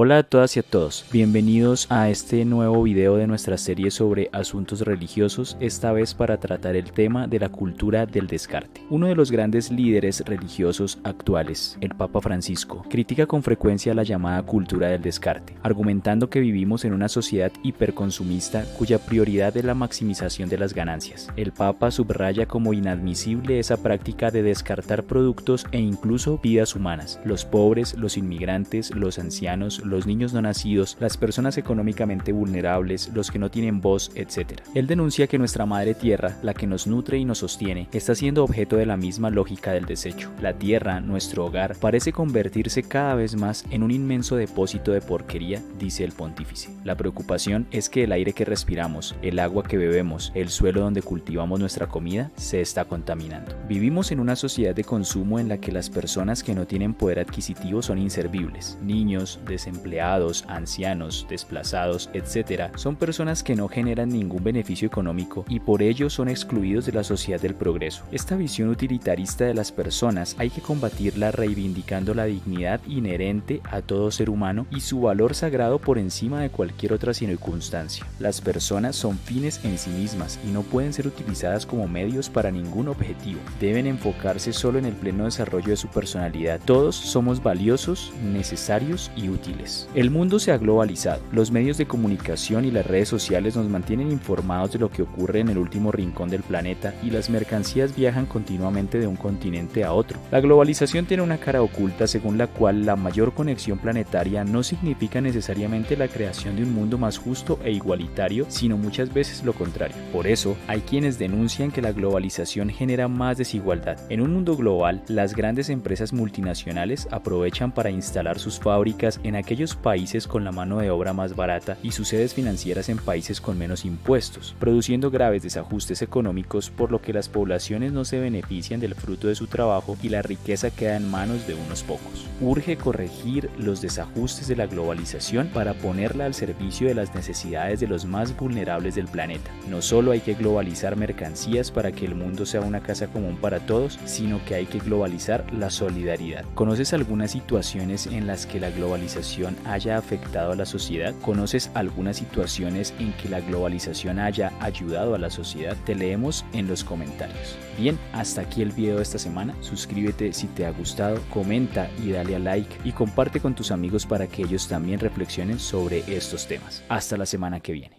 Hola a todas y a todos, bienvenidos a este nuevo video de nuestra serie sobre asuntos religiosos, esta vez para tratar el tema de la cultura del descarte. Uno de los grandes líderes religiosos actuales, el Papa Francisco, critica con frecuencia la llamada cultura del descarte, argumentando que vivimos en una sociedad hiperconsumista cuya prioridad es la maximización de las ganancias. El Papa subraya como inadmisible esa práctica de descartar productos e incluso vidas humanas, los pobres, los inmigrantes, los ancianos, los niños no nacidos, las personas económicamente vulnerables, los que no tienen voz, etc. Él denuncia que nuestra madre tierra, la que nos nutre y nos sostiene, está siendo objeto de la misma lógica del desecho. La tierra, nuestro hogar, parece convertirse cada vez más en un inmenso depósito de porquería, dice el pontífice. La preocupación es que el aire que respiramos, el agua que bebemos, el suelo donde cultivamos nuestra comida, se está contaminando. Vivimos en una sociedad de consumo en la que las personas que no tienen poder adquisitivo son inservibles. Niños, desempleados, ancianos, desplazados, etc. son personas que no generan ningún beneficio económico y por ello son excluidos de la sociedad del progreso. Esta visión utilitarista de las personas hay que combatirla reivindicando la dignidad inherente a todo ser humano y su valor sagrado por encima de cualquier otra circunstancia. Las personas son fines en sí mismas y no pueden ser utilizadas como medios para ningún objetivo. Deben enfocarse solo en el pleno desarrollo de su personalidad. Todos somos valiosos, necesarios y útiles. El mundo se ha globalizado. Los medios de comunicación y las redes sociales nos mantienen informados de lo que ocurre en el último rincón del planeta y las mercancías viajan continuamente de un continente a otro. La globalización tiene una cara oculta según la cual la mayor conexión planetaria no significa necesariamente la creación de un mundo más justo e igualitario, sino muchas veces lo contrario. Por eso, hay quienes denuncian que la globalización genera más desigualdad. En un mundo global, las grandes empresas multinacionales aprovechan para instalar sus fábricas en aquellos países con la mano de obra más barata y sus sedes financieras en países con menos impuestos, produciendo graves desajustes económicos por lo que las poblaciones no se benefician del fruto de su trabajo y la riqueza queda en manos de unos pocos. Urge corregir los desajustes de la globalización para ponerla al servicio de las necesidades de los más vulnerables del planeta. No solo hay que globalizar mercancías para que el mundo sea una casa común para todos, sino que hay que globalizar la solidaridad. ¿Conoces algunas situaciones en las que la globalización haya afectado a la sociedad? ¿Conoces algunas situaciones en que la globalización haya ayudado a la sociedad? Te leemos en los comentarios. Bien, hasta aquí el video de esta semana. Suscríbete si te ha gustado, comenta y dale a like y comparte con tus amigos para que ellos también reflexionen sobre estos temas. Hasta la semana que viene.